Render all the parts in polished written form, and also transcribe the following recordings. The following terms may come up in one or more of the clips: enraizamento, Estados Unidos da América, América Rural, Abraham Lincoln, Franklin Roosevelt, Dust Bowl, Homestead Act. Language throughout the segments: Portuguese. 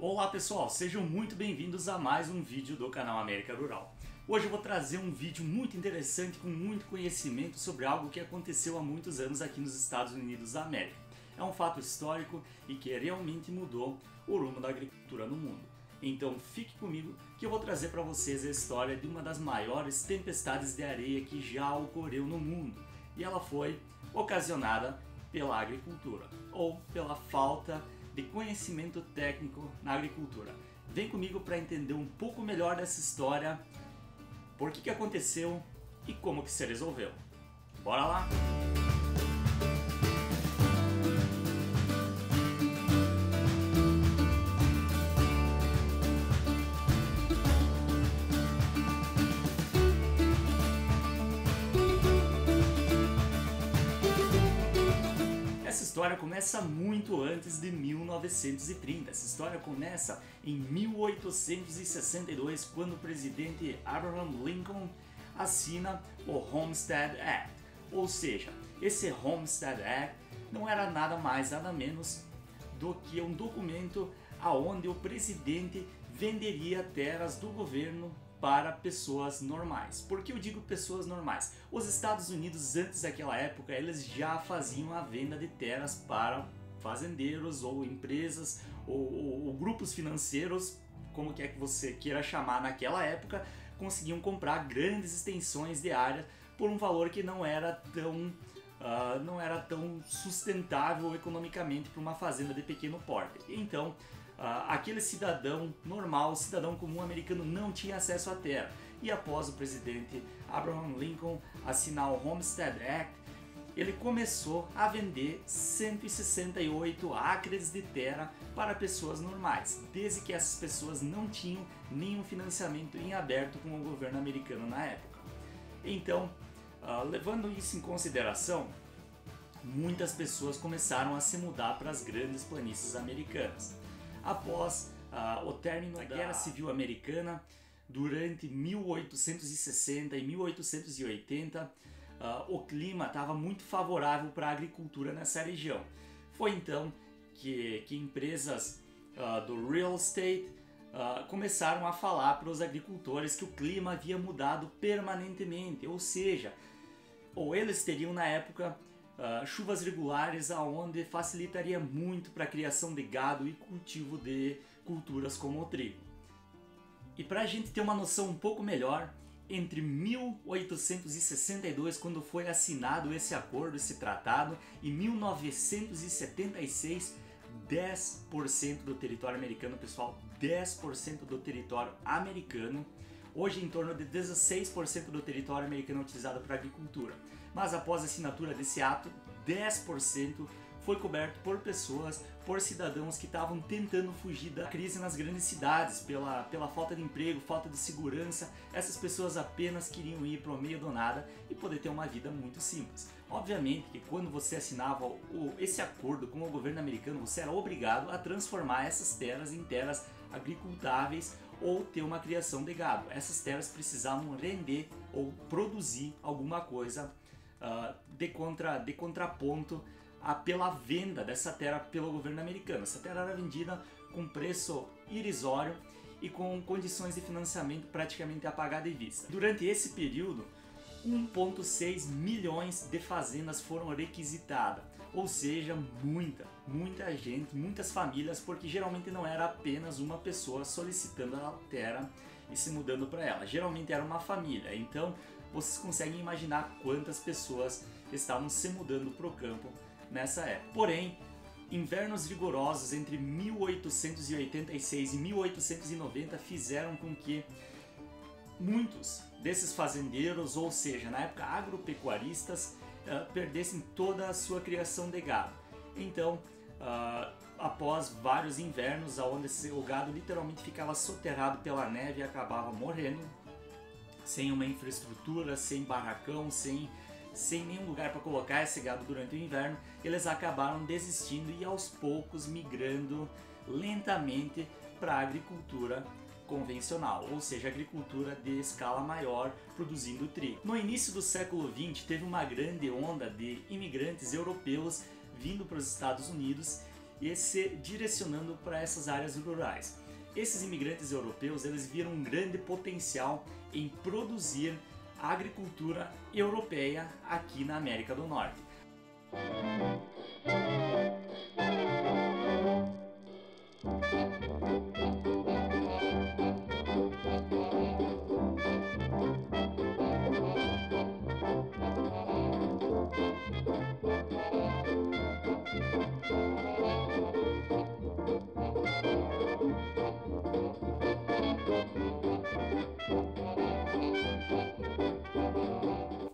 Olá pessoal, sejam muito bem-vindos a mais um vídeo do canal América Rural. Hoje eu vou trazer um vídeo muito interessante com muito conhecimento sobre algo que aconteceu há muitos anos aqui nos Estados Unidos da América. É um fato histórico e que realmente mudou o rumo da agricultura no mundo. Então fique comigo que eu vou trazer para vocês a história de uma das maiores tempestades de areia que já ocorreu no mundo. E ela foi ocasionada pela agricultura, ou pela falta de conhecimento técnico na agricultura. Vem comigo para entender um pouco melhor dessa história, por que aconteceu e como que se resolveu. Bora lá! Essa história começa muito antes de 1930. Essa história começa em 1862, quando o presidente Abraham Lincoln assina o Homestead Act. Ou seja, esse Homestead Act não era nada mais nada menos do que um documento aonde o presidente venderia terras do governo para pessoas normais. Por que eu digo pessoas normais? Os Estados Unidos, antes daquela época, eles já faziam a venda de terras para fazendeiros ou empresas ou grupos financeiros, como que é que você queira chamar naquela época, conseguiam comprar grandes extensões de área por um valor que não era tão sustentável economicamente para uma fazenda de pequeno porte. Então, aquele cidadão normal, cidadão comum americano, não tinha acesso à terra. E após o presidente Abraham Lincoln assinar o Homestead Act, ele começou a vender 168 acres de terra para pessoas normais, desde que essas pessoas não tinham nenhum financiamento em aberto com o governo americano na época. Então, levando isso em consideração, muitas pessoas começaram a se mudar para as grandes planícies americanas. Após o término da Guerra Civil Americana, durante 1860 e 1880, o clima estava muito favorável para a agricultura nessa região. Foi então que empresas do real estate começaram a falar para os agricultores que o clima havia mudado permanentemente, ou seja, ou eles teriam na época chuvas regulares, aonde facilitaria muito para a criação de gado e cultivo de culturas como o trigo. E para a gente ter uma noção um pouco melhor, entre 1862, quando foi assinado esse acordo, esse tratado, e 1976, 10% do território americano, pessoal, 10% do território americano, hoje em torno de 16% do território americano utilizado para agricultura. Mas após a assinatura desse ato, 10% foi coberto por pessoas, por cidadãos que estavam tentando fugir da crise nas grandes cidades, pela falta de emprego, falta de segurança. Essas pessoas apenas queriam ir para o meio do nada e poder ter uma vida muito simples. Obviamente que quando você assinava esse acordo com o governo americano, você era obrigado a transformar essas terras em terras agricultáveis ou ter uma criação de gado. Essas terras precisavam render ou produzir alguma coisa de contraponto pela venda dessa terra pelo governo americano. Essa terra era vendida com preço irrisório e com condições de financiamento praticamente a pagar de vista. Durante esse período, 1,6 milhões de fazendas foram requisitadas, ou seja, muita gente, muitas famílias, porque geralmente não era apenas uma pessoa solicitando a terra e se mudando para ela, geralmente era uma família. Então vocês conseguem imaginar quantas pessoas estavam se mudando para o campo nessa época. Porém, invernos rigorosos entre 1886 e 1890 fizeram com que muitos desses fazendeiros, ou seja, na época agropecuaristas, perdessem toda a sua criação de gado. Então, após vários invernos, onde o gado literalmente ficava soterrado pela neve e acabava morrendo, sem uma infraestrutura, sem barracão, sem nenhum lugar para colocar esse gado durante o inverno, eles acabaram desistindo e aos poucos migrando lentamente para a agricultura convencional, ou seja, agricultura de escala maior, produzindo trigo. No início do século XX, teve uma grande onda de imigrantes europeus vindo para os Estados Unidos e se direcionando para essas áreas rurais. Esses imigrantes europeus, eles viram um grande potencial em produzir a agricultura europeia aqui na América do Norte.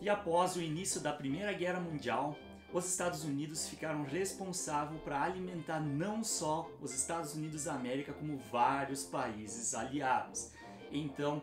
E após o início da Primeira Guerra Mundial, os Estados Unidos ficaram responsáveis para alimentar não só os Estados Unidos da América, como vários países aliados. Então,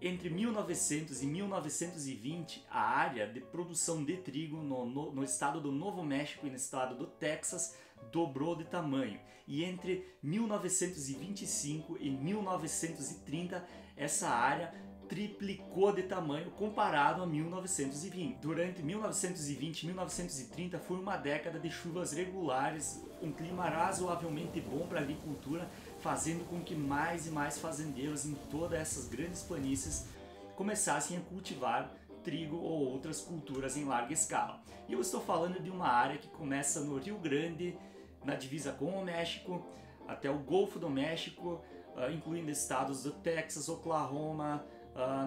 entre 1900 e 1920, a área de produção de trigo no estado do Novo México e no estado do Texas dobrou de tamanho. E entre 1925 e 1930, essa área triplicou de tamanho comparado a 1920. Durante 1920 e 1930 foi uma década de chuvas regulares, um clima razoavelmente bom para a agricultura, fazendo com que mais e mais fazendeiros em todas essas grandes planícies começassem a cultivar trigo ou outras culturas em larga escala. E eu estou falando de uma área que começa no Rio Grande, na divisa com o México, até o Golfo do México, incluindo estados do Texas, Oklahoma,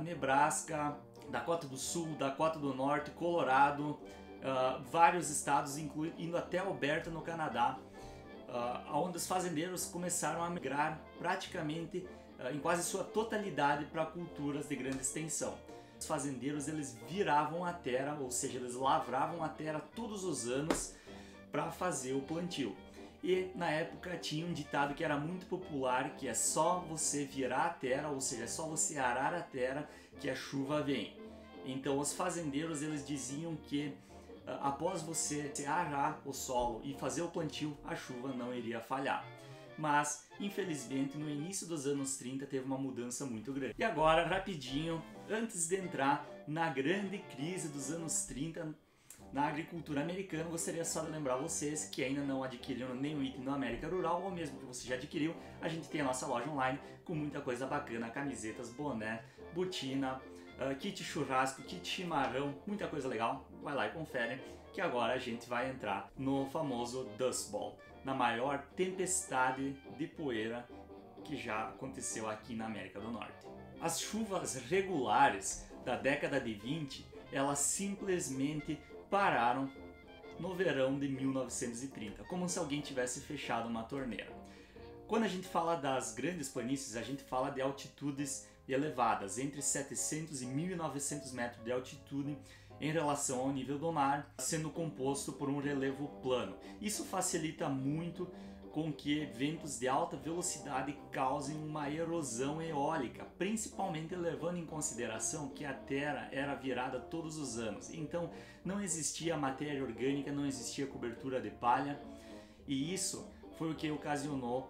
Nebraska, Dakota do Sul, Dakota do Norte, Colorado, vários estados, incluindo até Alberta no Canadá, onde os fazendeiros começaram a migrar praticamente em quase sua totalidade para culturas de grande extensão. Os fazendeiros, eles viravam a terra, ou seja, eles lavravam a terra todos os anos para fazer o plantio. E na época tinha um ditado que era muito popular, que é só você virar a terra, ou seja, é só você arar a terra que a chuva vem. Então os fazendeiros, eles diziam que após você arar o solo e fazer o plantio, a chuva não iria falhar. Mas, infelizmente, no início dos anos 30 teve uma mudança muito grande. E agora, rapidinho, antes de entrar na grande crise dos anos 30, na agricultura americana, gostaria só de lembrar vocês que ainda não adquiriram nenhum item na América Rural, ou mesmo que você já adquiriu, a gente tem a nossa loja online com muita coisa bacana, camisetas, boné, botina, kit churrasco, kit chimarrão, muita coisa legal. Vai lá e confere, que agora a gente vai entrar no famoso Dust Bowl, na maior tempestade de poeira que já aconteceu aqui na América do Norte. As chuvas regulares da década de 20, elas simplesmente pararam no verão de 1930, como se alguém tivesse fechado uma torneira. Quando a gente fala das grandes planícies, a gente fala de altitudes elevadas, entre 700 e 1900 metros de altitude em relação ao nível do mar, sendo composto por um relevo plano. Isso facilita muito com que ventos de alta velocidade causem uma erosão eólica, principalmente levando em consideração que a Terra era virada todos os anos. Então não existia matéria orgânica, não existia cobertura de palha, e isso foi o que ocasionou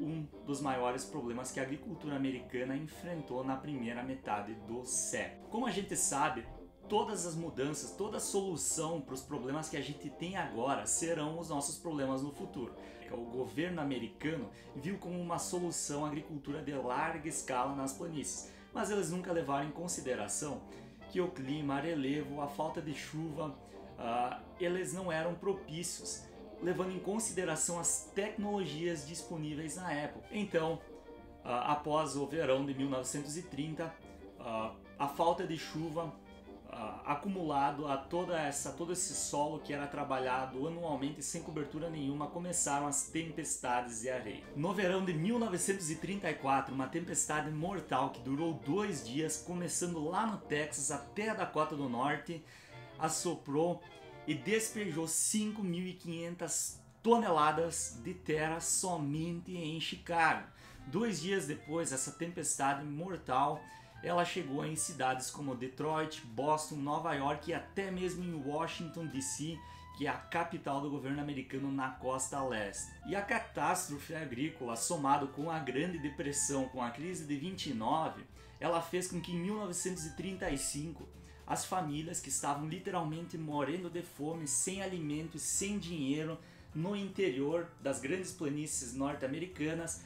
um dos maiores problemas que a agricultura americana enfrentou na primeira metade do século. Como a gente sabe, todas as mudanças, toda a solução para os problemas que a gente tem agora serão os nossos problemas no futuro. O governo americano viu como uma solução a agricultura de larga escala nas planícies, mas eles nunca levaram em consideração que o clima, relevo, a falta de chuva, eles não eram propícios, levando em consideração as tecnologias disponíveis na época. Então, após o verão de 1930, a falta de chuva, acumulado a todo esse solo que era trabalhado anualmente sem cobertura nenhuma, começaram as tempestades de areia. No verão de 1934, uma tempestade mortal que durou 2 dias, começando lá no Texas até a Dakota do Norte, assoprou e despejou 5.500 toneladas de terra somente em Chicago. 2 dias depois, essa tempestade mortal, ela chegou em cidades como Detroit, Boston, Nova York e até mesmo em Washington DC, que é a capital do governo americano na costa leste. E a catástrofe agrícola, somado com a Grande Depressão, com a crise de 29, ela fez com que em 1935 as famílias que estavam literalmente morrendo de fome, sem alimento, sem dinheiro, no interior das grandes planícies norte-americanas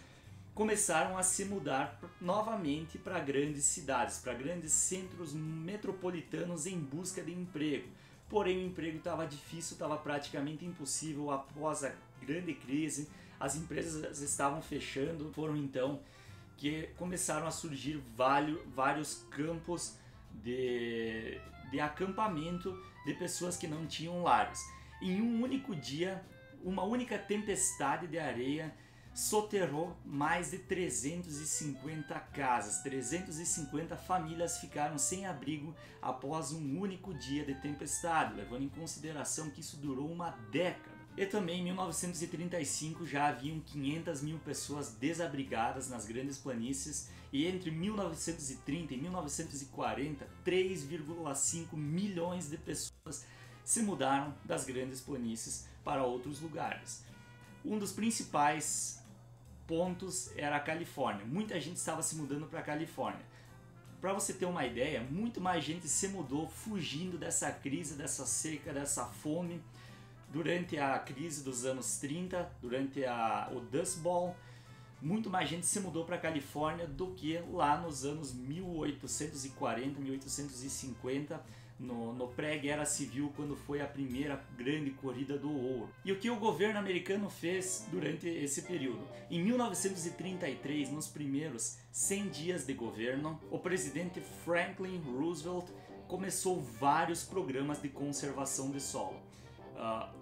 começaram a se mudar novamente para grandes cidades, para grandes centros metropolitanos em busca de emprego. Porém, o emprego estava difícil, estava praticamente impossível após a grande crise. As empresas estavam fechando, foram então que começaram a surgir vários campos de acampamento de pessoas que não tinham lares. Em um único dia, uma única tempestade de areia soterrou mais de 350 casas, 350 famílias ficaram sem abrigo após um único dia de tempestade, levando em consideração que isso durou uma década. E também em 1935 já haviam 500 mil pessoas desabrigadas nas grandes planícies e entre 1930 e 1940, 3,5 milhões de pessoas se mudaram das grandes planícies para outros lugares. Um dos principais pontos era a Califórnia. Muita gente estava se mudando para a Califórnia. Para você ter uma ideia, muito mais gente se mudou fugindo dessa crise, dessa seca, dessa fome. Durante a crise dos anos 30, durante o Dust Bowl, muito mais gente se mudou para a Califórnia do que lá nos anos 1840, 1850, no pré-guerra civil, quando foi a primeira grande corrida do ouro. E o que o governo americano fez durante esse período? Em 1933, nos primeiros 100 dias de governo, o presidente Franklin Roosevelt começou vários programas de conservação de solo.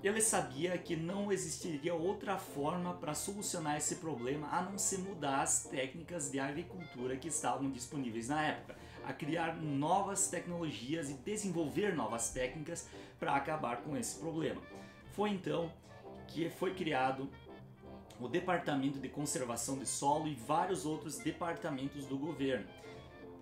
Ele sabia que não existiria outra forma para solucionar esse problema a não ser mudar as técnicas de agricultura que estavam disponíveis na época, a criar novas tecnologias e desenvolver novas técnicas para acabar com esse problema. Foi então que foi criado o Departamento de Conservação de Solo e vários outros departamentos do governo.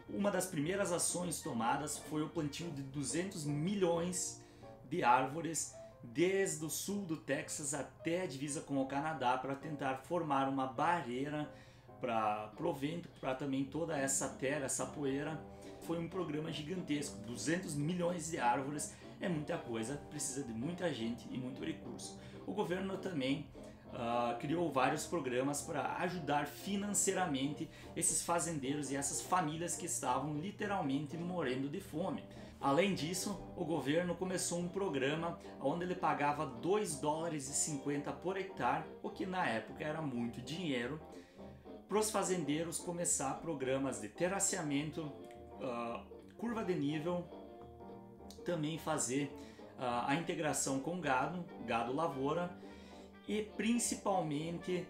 Uma das primeiras ações tomadas foi o plantio de 200 milhões de árvores desde o sul do Texas até a divisa com o Canadá para tentar formar uma barreira para o vento, para também toda essa terra, essa poeira. Foi um programa gigantesco, 200 milhões de árvores é muita coisa, precisa de muita gente e muito recurso. O governo também criou vários programas para ajudar financeiramente esses fazendeiros e essas famílias que estavam literalmente morrendo de fome. Além disso, o governo começou um programa onde ele pagava 2,50 dólares por hectare, o que na época era muito dinheiro, para os fazendeiros começar programas de terraceamento, curva de nível, também fazer a integração com gado lavoura e principalmente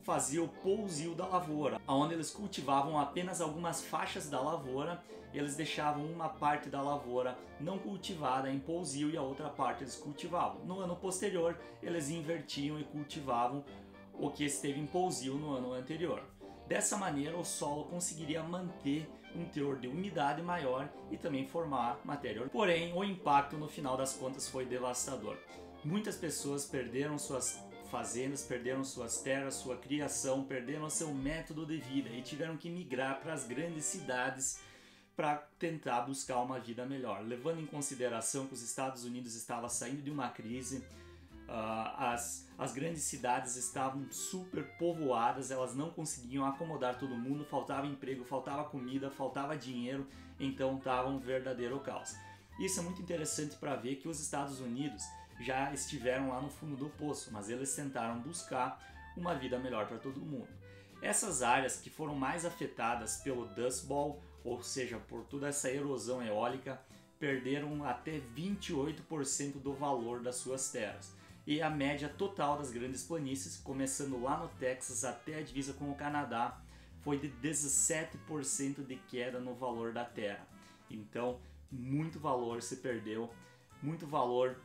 fazia o pousio da lavoura, onde eles cultivavam apenas algumas faixas da lavoura, eles deixavam uma parte da lavoura não cultivada em pousio e a outra parte eles cultivavam. No ano posterior, eles invertiam e cultivavam o que esteve em pousio no ano anterior. Dessa maneira, o solo conseguiria manter um teor de umidade maior e também formar matéria. Porém, o impacto no final das contas foi devastador. Muitas pessoas perderam suas fazendas, perderam suas terras, sua criação, perderam seu método de vida e tiveram que migrar para as grandes cidades para tentar buscar uma vida melhor, levando em consideração que os Estados Unidos estavam saindo de uma crise. As grandes cidades estavam super povoadas, elas não conseguiam acomodar todo mundo, faltava emprego, faltava comida, faltava dinheiro, então estava um verdadeiro caos. Isso é muito interessante para ver que os Estados Unidos já estiveram lá no fundo do poço, mas eles tentaram buscar uma vida melhor para todo mundo. Essas áreas que foram mais afetadas pelo Dust Bowl, ou seja, por toda essa erosão eólica, perderam até 28% do valor das suas terras. E a média total das grandes planícies, começando lá no Texas até a divisa com o Canadá, foi de 17% de queda no valor da terra. Então, muito valor se perdeu, muito valor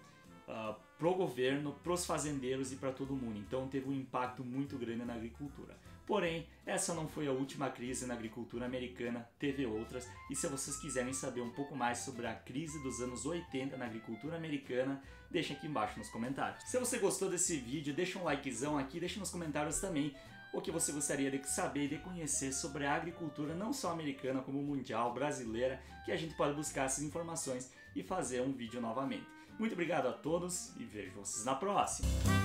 pro governo, pros fazendeiros e para todo mundo. Então, teve um impacto muito grande na agricultura. Porém, essa não foi a última crise na agricultura americana, teve outras. E se vocês quiserem saber um pouco mais sobre a crise dos anos 80 na agricultura americana, deixem aqui embaixo nos comentários. Se você gostou desse vídeo, deixa um likezão aqui, deixa nos comentários também o que você gostaria de saber e de conhecer sobre a agricultura, não só americana, como mundial, brasileira, que a gente pode buscar essas informações e fazer um vídeo novamente. Muito obrigado a todos e vejo vocês na próxima!